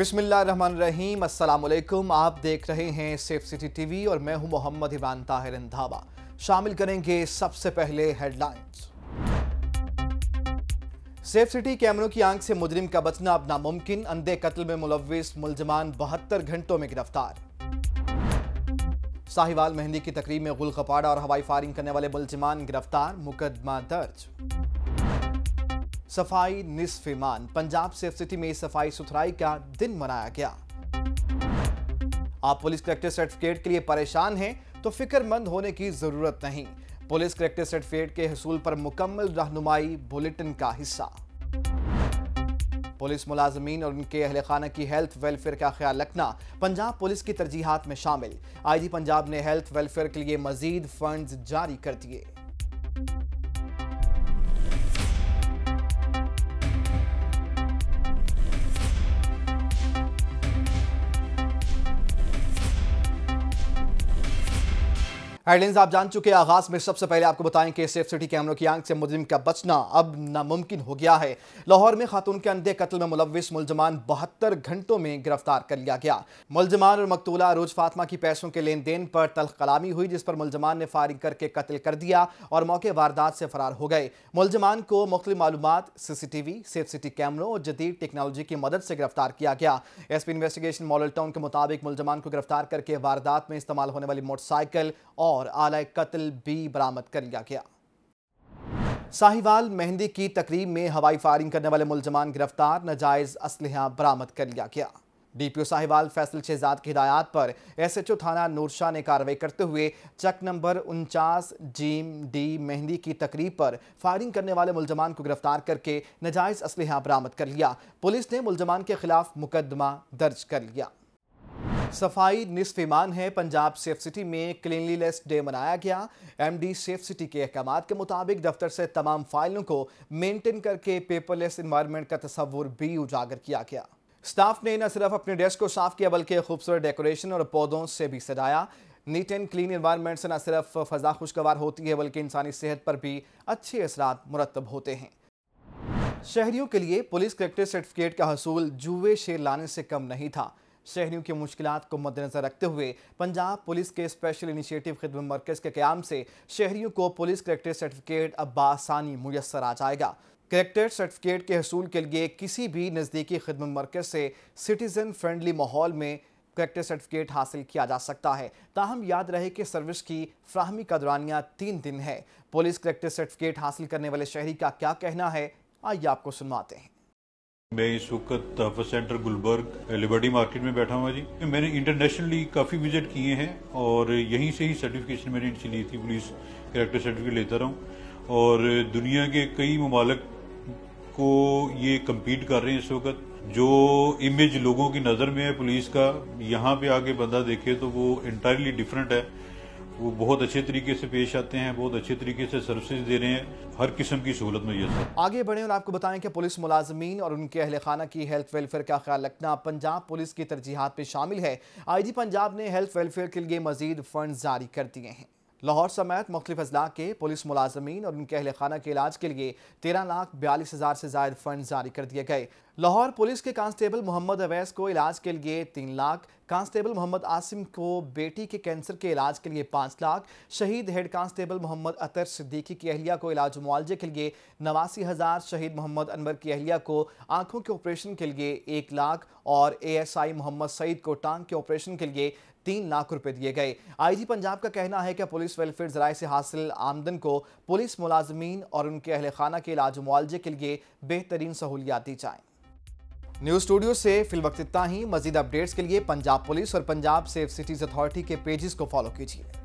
बिस्मिल्लाहिर्रहमानिर्रहीम, अस्सलाम वालेकुम। आप देख रहे हैं सेफ सिटी टीवी और मैं हूं मोहम्मद इवान ताहिर अंधावा। शामिल करेंगे सबसे पहले हेडलाइंस। सेफ सिटी कैमरों की आंख से मुजरिम का बचना अब नामुमकिन, अंधे कत्ल में मुलविस मुलजमान 72 घंटों में गिरफ्तार। साहिवाल मेहंदी की तकरीब में गुल खपाड़ा और हवाई फायरिंग करने वाले मुलजमान गिरफ्तार, मुकदमा दर्ज। सफाई निस्फ ईमान, पंजाब सेफ सिटी में सफाई सुथराई का दिन मनाया गया। आप पुलिस कैरेक्टर सर्टिफिकेट के लिए परेशान हैं तो फिक्रमंद होने की जरूरत नहीं, पुलिस कैरेक्टर सर्टिफिकेट के हसूल पर मुकम्मल रहनुमाई बुलेटिन का हिस्सा। पुलिस मुलाजमीन और उनके अहल खाना की हेल्थ वेलफेयर का ख्याल रखना पंजाब पुलिस की तरजीहात में शामिल, आईजी पंजाब ने हेल्थ वेलफेयर के लिए मजीद फंड्स जारी कर दिए। हेडलाइंस आप जान चुके हैं। आगाज में सबसे पहले आपको बताएं कि सेफ सिटी कैमरों की आंख से मुजरिम का बचना अब नामुमकिन हो गया है। लाहौर में खातून के अंधे कत्ल में मुलविस मुलजमान 72 घंटों में गिरफ्तार कर लिया गया। मुलजमान और मकतूला रोज फातमा की पैसों के लेन देन पर तल्ख कलामी हुई, जिस पर मुलजमान ने फायरिंग करके कत्ल कर दिया और मौके वारदात से फरार हो गए। मुलजमान को मुख्तलिफ मालूमात, सीसीटीवी, सेफ सिटी कैमरों और जदीद टेक्नोलॉजी की मदद से गिरफ्तार किया गया। एसपी इन्वेस्टिगेशन मॉडल टाउन के मुताबिक मुलजमान को गिरफ्तार करके वारदात में इस्तेमाल होने वाली मोटरसाइकिल और आला कत्ल भी बरामद कर लिया गया। साहिवाल मेहंदी की तकरीब में हवाई फायरिंग करने वाले मुलजमान गिरफ्तार, नाजायज असलहा बरामद कर लिया गया। डीपीओ साहिवाल फैसल शहजाद की हिदायत पर एसएचओ थाना नूरशाह ने कार्रवाई करते हुए चक नंबर 49 G D मेहंदी की तकरीब पर फायरिंग करने वाले मुलजमान को गिरफ्तार करके नाजायज असलहा बरामद कर लिया। पुलिस ने मुलजमान के खिलाफ मुकदमा दर्ज कर लिया। सफाई निस्फ ईमान है, पंजाब सेफ सिटी में क्लीनलीनेस डे मनाया गया। एमडी सेफ सिटी के अहकाम के मुताबिक दफ्तर से तमाम फाइलों को मेंटेन करके पेपरलेस इन्वायरमेंट का तस्वुर भी उजागर किया गया। स्टाफ ने न सिर्फ अपने डेस्क को साफ किया बल्कि खूबसूरत डेकोरेशन और पौधों से भी सजाया। नीट एंड क्लीन इन्वायरमेंट से न सिर्फ फ़ज़ा खुशगवार होती है बल्कि इंसानी सेहत पर भी अच्छे असरात मुरतब होते हैं। शहरियों के लिए पुलिस कैरेक्टर सर्टिफिकेट का हसूल जुए शेर लाने से कम नहीं था। शहरियों की मुश्किलात को मद्देनजर रखते हुए पंजाब पुलिस के स्पेशल इनिशिएटिव खिदमत मरकज़ के क़याम से शहरियों को पुलिस कैरेक्टर सर्टिफिकेट अब बआसानी मुयस्सर आ जाएगा। कैरेक्टर सर्टिफिकेट के हसूल के लिए किसी भी नज़दीकी खिदमत मरकज़ से सिटीज़न फ्रेंडली माहौल में कैरेक्टर सर्टिफिकेट हासिल किया जा सकता है। ताहम याद रहे कि सर्विस की फ्राहमी का दौरानिया 3 दिन है। पुलिस कैरेक्टर सर्टिफिकेट हासिल करने वाले शहरी का क्या कहना है, आइए आपको सुनवाते हैं। मैं इस वक्त तहफ़ सेंटर गुलबर्ग लिबर्टी मार्केट में बैठा हुआ जी। मैंने इंटरनेशनली काफ़ी विजिट किए हैं और यहीं से ही सर्टिफिकेशन मैंने इनसे ली थी, पुलिस कैरेक्टर सर्टिफिकेट लेता रहा हूँ और दुनिया के कई ममालक को ये कम्पीट कर रहे हैं। इस वक्त जो इमेज लोगों की नज़र में है पुलिस का, यहाँ पे आके बंदा देखे तो वो इंटायरली डिफरेंट है। वो बहुत अच्छे तरीके से पेश आते हैं, बहुत अच्छे तरीके से सर्विसेज दे रहे हैं, हर किस्म की सहूलत में। यह आगे बढ़े और आपको बताएं कि पुलिस मुलाजमीन और उनके अहल खाना की हेल्थ वेलफेयर का ख्याल रखना पंजाब पुलिस की तरजीहात में शामिल है। आईजी पंजाब ने हेल्थ वेलफेयर के लिए मजीद फंड जारी कर दिए हैं। लाहौर समेत मुख्तलिफ अजला के पुलिस मुलाजमीन और उनके अहल खाना के इलाज के लिए 13,42,000 से ज़ायद फंड जारी कर दिए गए। लाहौर पुलिस के कांस्टेबल मोहम्मद अवैस को इलाज के लिए 3 लाख, कांस्टेबल मोहम्मद आसिम को बेटी के कैंसर के इलाज के लिए 5 लाख, शहीद हेड कांस्टेबल मोहम्मद अतर सिद्दीकी की अहलिया को इलाज मुआवजे के लिए 89,000, शहीद मोहम्मद अनवर की अहलिया को आंखों के ऑपरेशन के लिए 1 लाख और ASI मोहम्मद सईद को टांग के ऑपरेशन के लिए 3 लाख रुपए दिए गए। आईजी पंजाब का कहना है कि पुलिस वेलफेयर जराए से हासिल आमदन को पुलिस मुलाजमीन और उनके अहल खाना के इलाज मुआवजे के लिए बेहतरीन सहूलियात दी जाएँ। न्यूज़ स्टूडियो से फिल वक्त इतना ही। मजीद अपडेट्स के लिए पंजाब पुलिस और पंजाब सेफ सिटीज़ अथॉरिटी के पेजेस को फॉलो कीजिए।